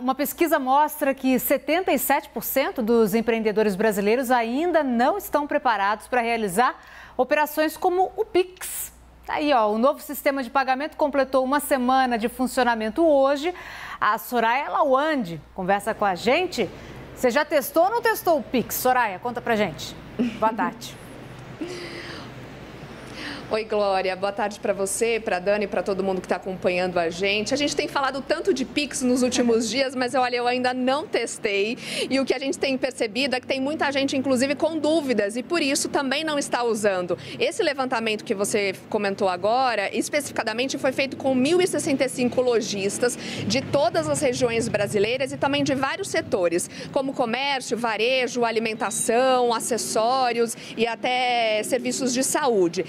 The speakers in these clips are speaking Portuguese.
Uma pesquisa mostra que 77% dos empreendedores brasileiros ainda não estão preparados para realizar operações como o PIX. Aí, ó, o novo sistema de pagamento completou uma semana de funcionamento hoje. A Soraya Lawandi conversa com a gente. Você já testou ou não testou o PIX? Soraya, conta pra gente. Boa tarde. Oi, Glória. Boa tarde para você, para Dani, para todo mundo que está acompanhando a gente. A gente tem falado tanto de Pix nos últimos dias, mas olha, eu ainda não testei. E o que a gente tem percebido é que tem muita gente, inclusive, com dúvidas e por isso também não está usando. Esse levantamento que você comentou agora, especificadamente, foi feito com 1.065 lojistas de todas as regiões brasileiras e também de vários setores, como comércio, varejo, alimentação, acessórios e até serviços de saúde.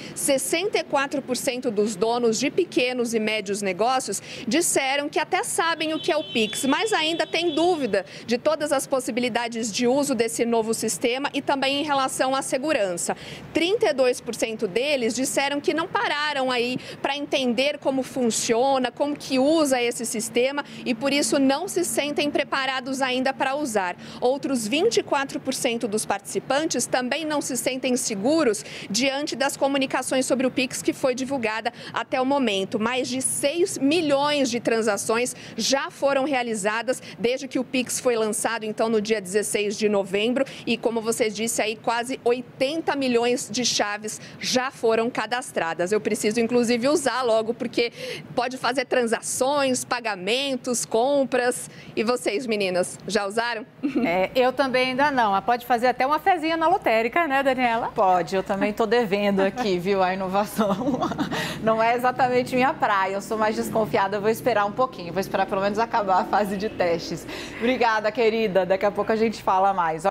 64% dos donos de pequenos e médios negócios disseram que até sabem o que é o PIX, mas ainda têm dúvida de todas as possibilidades de uso desse novo sistema e também em relação à segurança. 32% deles disseram que não pararam aí para entender como funciona, como que usa esse sistema e por isso não se sentem preparados ainda para usar. Outros 24% dos participantes também não se sentem seguros diante das comunicações sobre o PIX que foi divulgada até o momento. Mais de 6 milhões de transações já foram realizadas desde que o PIX foi lançado, então, no dia 16 de novembro. E, como você disse, aí quase 80 milhões de chaves já foram cadastradas. Eu preciso, inclusive, usar logo, porque pode fazer transações, pagamentos, compras. E vocês, meninas, já usaram? Eu também ainda não. Pode fazer até uma fezinha na lotérica, né, Daniela? Pode, eu também estou devendo aqui, viu? A inovação não é exatamente minha praia, eu sou mais desconfiada, eu vou esperar um pouquinho, vou esperar pelo menos acabar a fase de testes. Obrigada, querida, daqui a pouco a gente fala mais.